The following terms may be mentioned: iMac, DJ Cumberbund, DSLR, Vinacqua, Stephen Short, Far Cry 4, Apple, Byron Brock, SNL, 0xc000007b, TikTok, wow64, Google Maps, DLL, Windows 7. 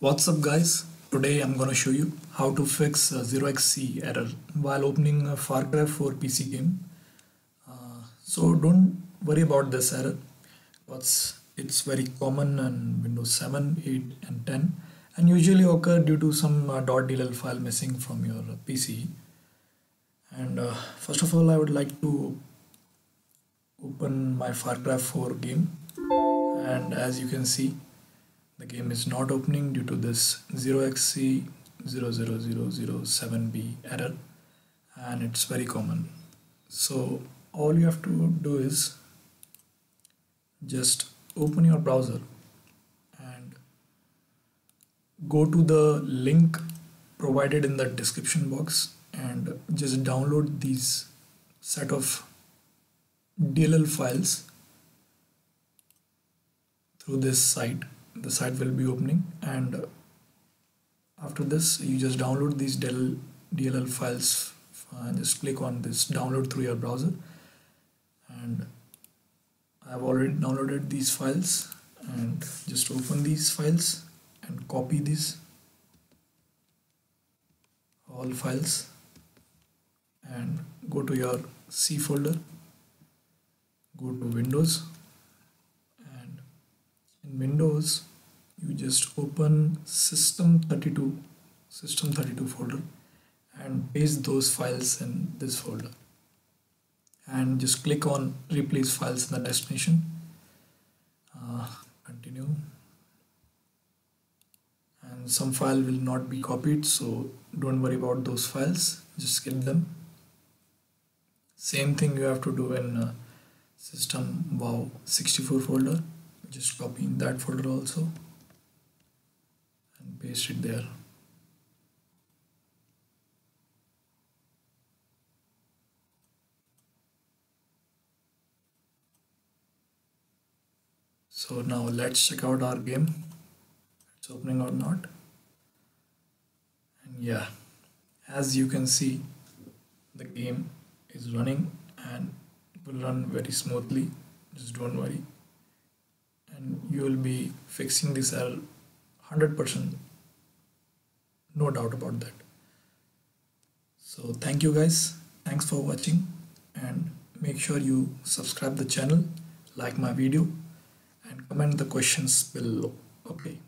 What's up guys, today I'm gonna show you how to fix 0xc error while opening a Far Cry 4 PC game. So don't worry about this error because it's very common on Windows 7, 8 and 10 and usually occur due to some .dll file missing from your PC. And first of all I would like to open my Far Cry 4 game, and as you can see the game is not opening due to this 0xc000007b error, and it's very common. So all you have to do is just open your browser and go to the link provided in the description box and just download these set of DLL files through this site. The site will be opening, and after this you just download these DLL files and just click on this download through your browser, and I've already downloaded these files and just open these files and copy these all files and go to your C folder, go to Windows, and in Windows you just open system32 folder and paste those files in this folder and just click on replace files in the destination, continue, and some file will not be copied, so don't worry about those files, just skip them. Same thing you have to do in system wow64 folder, just copy in that folder also and paste it there. So now let's check out our game, it's opening or not. And yeah, as you can see the game is running and it will run very smoothly, just don't worry, and you will be fixing this error 100%, no doubt about that. So thank you guys, thanks for watching, and make sure you subscribe the channel, like my video and comment the questions below. Okay.